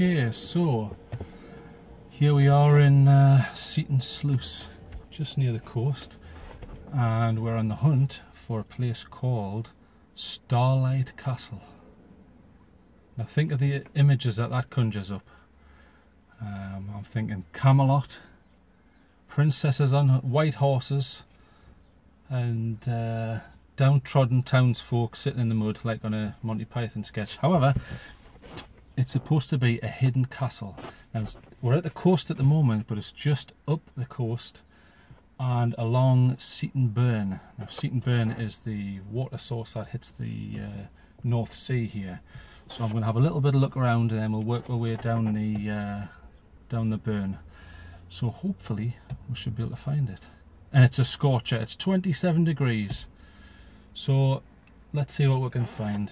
Okay, so here we are in Seaton Sluice, just near the coast, and we're on the hunt for a place called Starlight Castle. Now think of the images that conjures up. I'm thinking Camelot, princesses on white horses, and downtrodden townsfolk sitting in the mud like on a Monty Python sketch. However, it's supposed to be a hidden castle. Now, we're at the coast at the moment, but it's just up the coast and along Seaton Burn. Now, Seaton Burn is the water source that hits the North Sea here. So I'm going to have a little bit of look around, and then we'll work our way down the burn. So hopefully we should be able to find it. And it's a scorcher. It's 27 degrees. So let's see what we can find.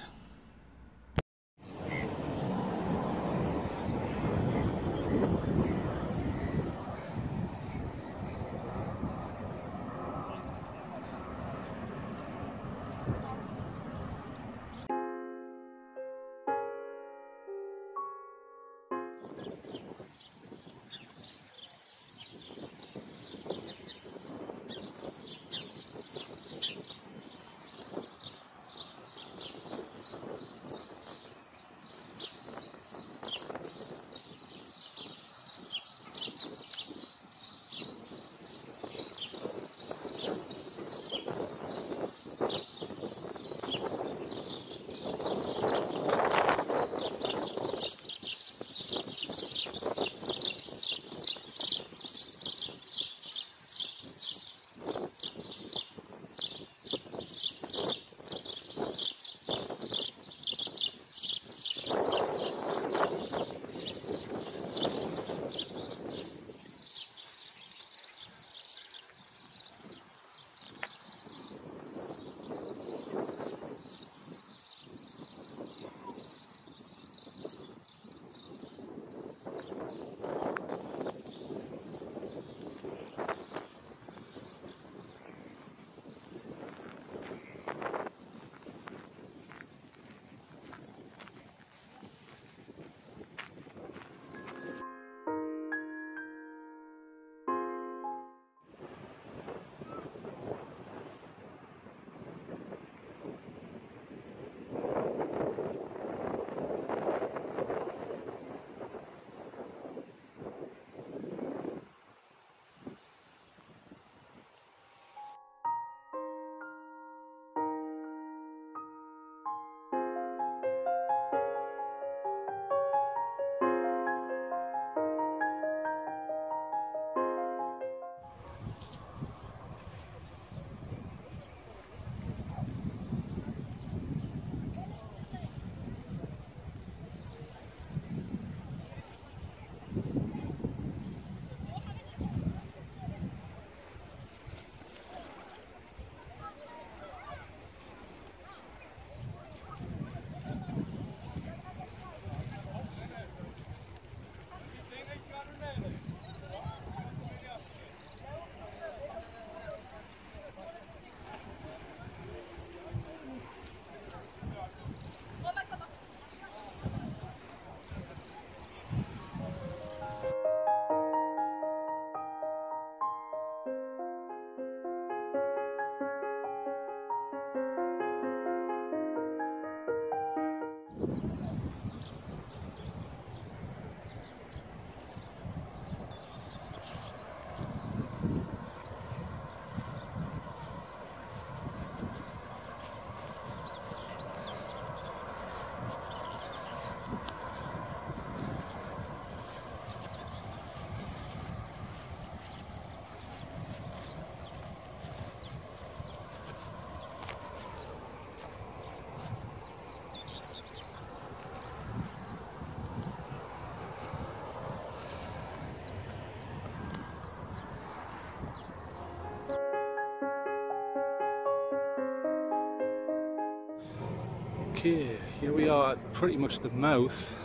Okay, here we are at pretty much the mouth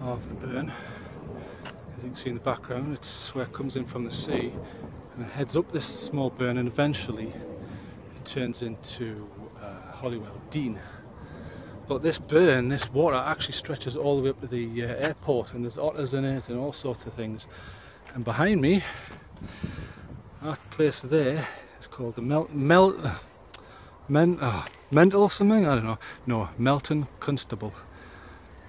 of the burn. As you can see in the background, it's where it comes in from the sea, and it heads up this small burn, and eventually it turns into Holywell Dean. But this burn, this water, actually stretches all the way up to the airport, and there's otters in it and all sorts of things. And behind me, that place there is called the Melton Constable,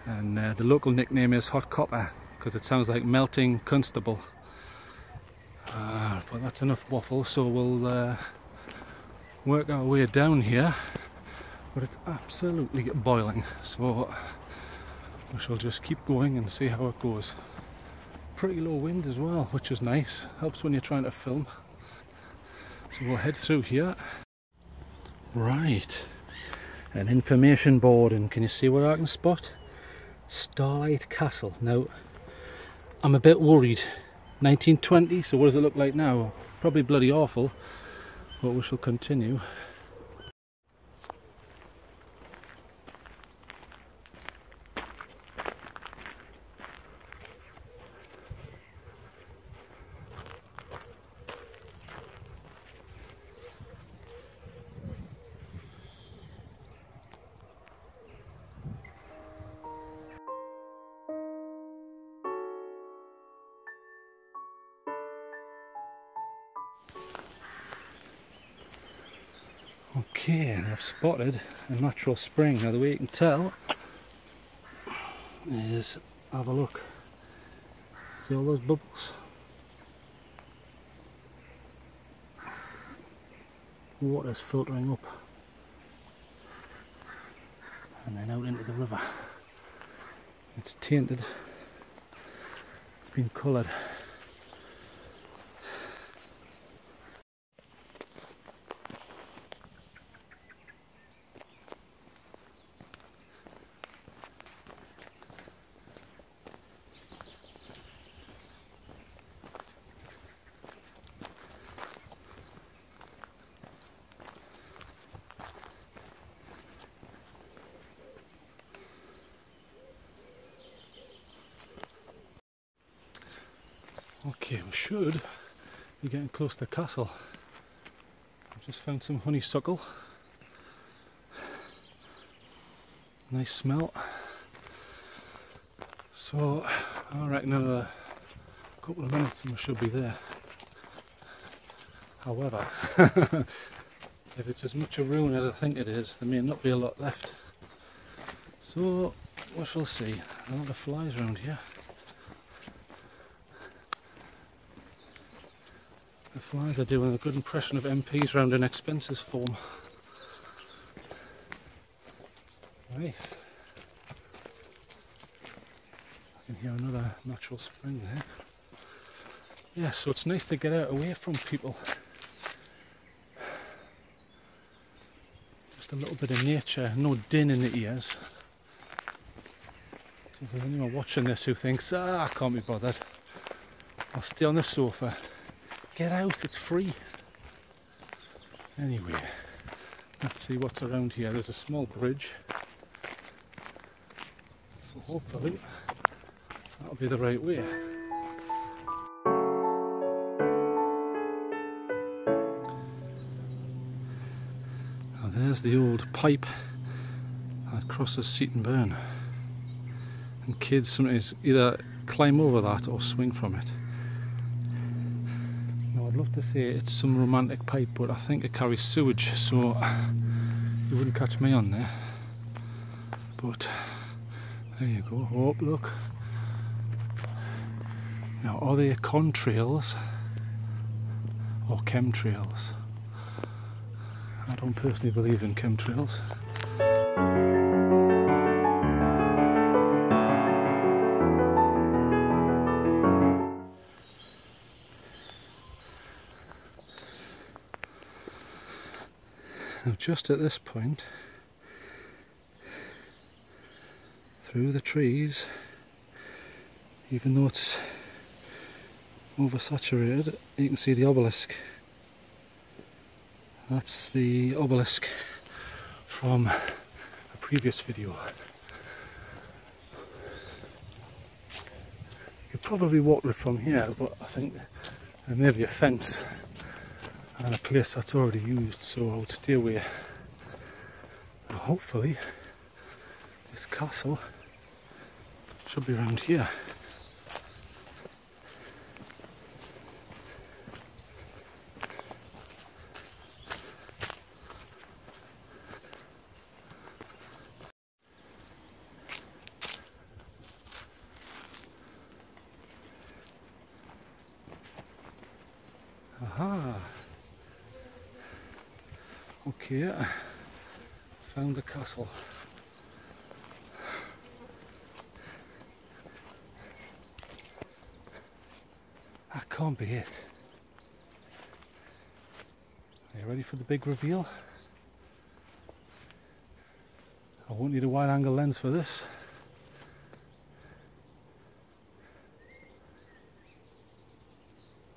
and the local nickname is Hot Copper because it sounds like melting constable. But that's enough waffle, so we'll work our way down here. But it's absolutely boiling, so we shall just keep going and see how it goes. Pretty low wind as well, which is nice, helps when you're trying to film. So we'll head through here. Right, an information board, and can you see what I can spot? Starlight Castle. Now, I'm a bit worried. 1920, so what does it look like now? Probably bloody awful, but we shall continue. Okay, and I've spotted a natural spring. Now the way you can tell is, have a look. See all those bubbles? Water's filtering up and then out into the river. It's tainted, it's been coloured. Okay, we should be getting close to the castle. I've just found some honeysuckle. Nice smell. So, I reckon another couple of minutes and we should be there. However, if it's as much a ruin as I think it is, there may not be a lot left. So, we shall see. A lot of flies around here. The flies are doing a good impression of MPs round in expenses form. Nice. I can hear another natural spring there. Yeah, so it's nice to get out away from people. Just a little bit of nature, no din in the ears. So if there's anyone watching this who thinks, ah, I can't be bothered, I'll stay on the sofa. Get out, it's free. Anyway, let's see what's around here. There's a small bridge. So hopefully that'll be the right way. Now there's the old pipe that crosses Seaton Burn. And kids sometimes either climb over that or swing from it. Love to say it's some romantic pipe, but I think it carries sewage, so you wouldn't catch me on there. But there you go. Oh, look. Now, are they contrails or chemtrails? I don't personally believe in chemtrails. Just at this point, through the trees, even though it's oversaturated, you can see the obelisk. That's the obelisk from a previous video. You could probably walk it from here, but I think there may be a fence and a place that's already used, so I would stay away. Hopefully This castle should be around here. Okay, found the castle. That can't be it. Are you ready for the big reveal? I won't need a wide angle lens for this.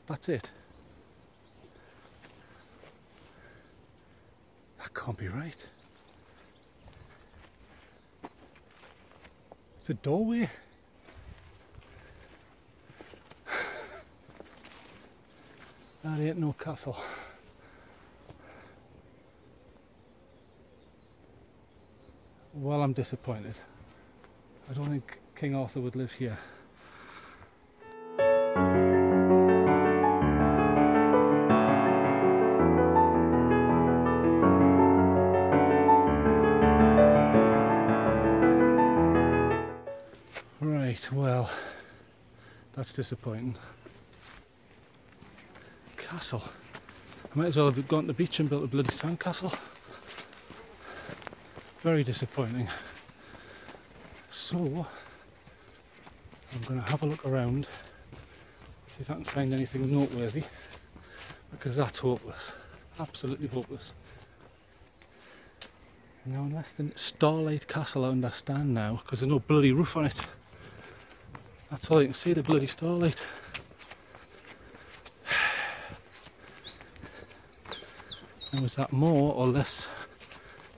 That's it. Can't be right. It's a doorway. That ain't no castle. Well, I'm disappointed. I don't think King Arthur would live here. Well, that's disappointing. Castle. I might as well have gone to the beach and built a bloody sand castle. Very disappointing. So, I'm going to have a look around, see if I can find anything noteworthy, because that's hopeless. Absolutely hopeless. Now, unless the Starlight Castle I understand now, because there's no bloody roof on it. That's all you can see, the bloody starlight. And was that more or less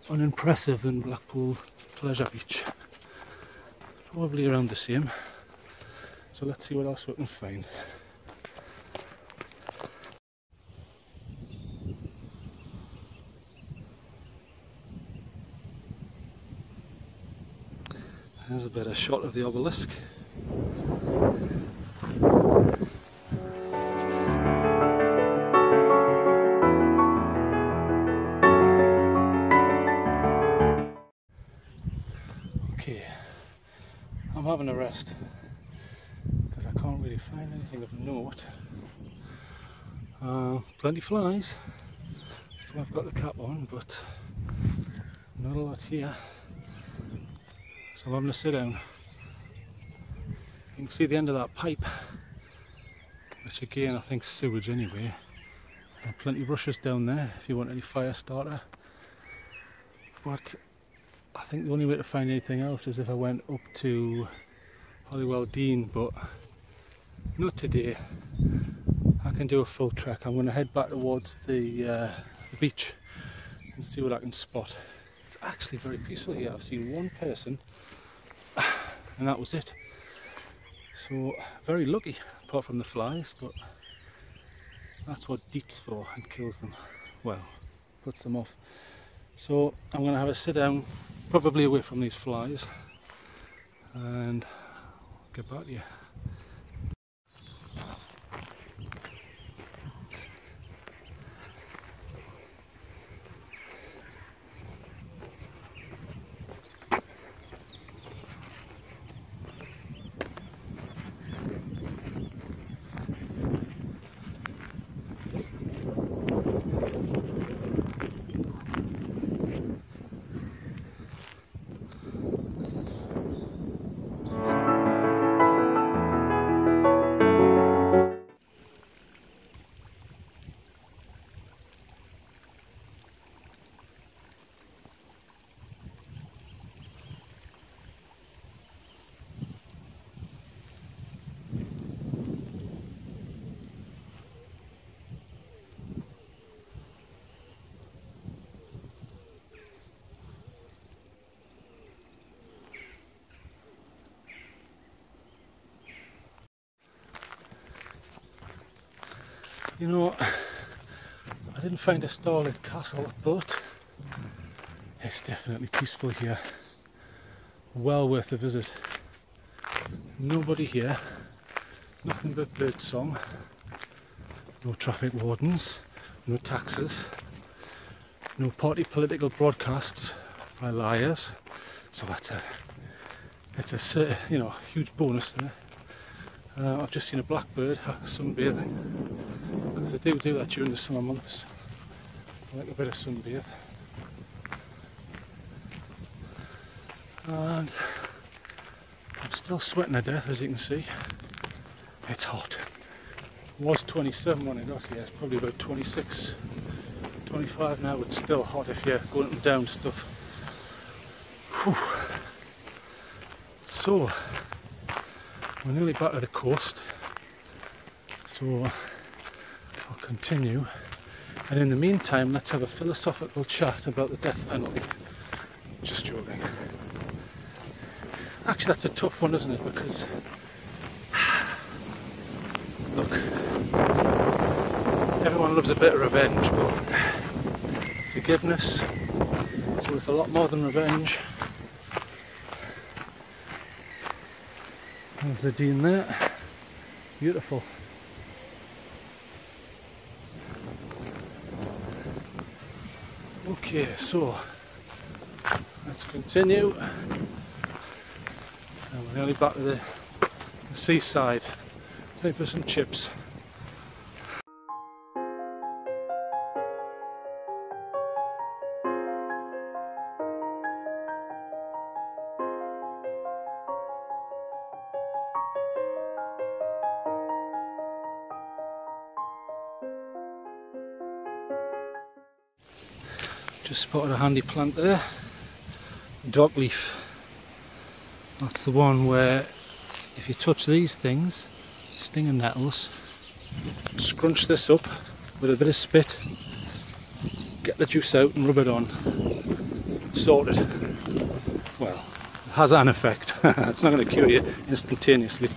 unimpressive than Blackpool Pleasure Beach? Probably around the same. So let's see what else we can find. There's a better shot of the obelisk. Okay, I'm having a rest because I can't really find anything of note. Plenty of flies, so I've got the cap on, but not a lot here, so I'm having to sit down. You can see the end of that pipe, which again I think is sewage anyway. There are plenty of rushes down there if you want any fire starter, but I think the only way to find anything else is if I went up to Holywell Dean, but not today. I can do a full trek. I'm going to head back towards the beach and see what I can spot. It's actually very peaceful here. I've seen one person and that was it. So, very lucky, apart from the flies, but that's what DEET's for. It kills them. Well, puts them off. So, I'm going to have a sit down, probably away from these flies, and I'll get back to you. You know, I didn't find a starlit castle, but it's definitely peaceful here. well worth a visit. Nobody here, nothing but bird song, no traffic wardens, no taxes, no party political broadcasts by liars, so that's a, it's a, you know, huge bonus there. I've just seen a blackbird sunbathing, because they do that during the summer months. I like a bit of sunbathe. And I'm still sweating to death, as you can see. It's hot. It was 27 when I got here. It's probably about 26, 25 now. It's still hot if you're going up and down stuff. Whew. So we're nearly back to the coast, so I'll continue, and in the meantime let's have a philosophical chat about the death penalty. Just joking. Actually, that's a tough one, isn't it? Because look, everyone loves a bit of revenge, but forgiveness is worth a lot more than revenge. There's the Dean there, beautiful. Okay, so let's continue. And we're nearly back to the seaside. Time for some chips. Just spotted a handy plant there, dock leaf. That's the one where if you touch these things, stinger nettles, scrunch this up with a bit of spit, get the juice out and rub it on. Sorted. Well, it has an effect. It's not going to cure you instantaneously,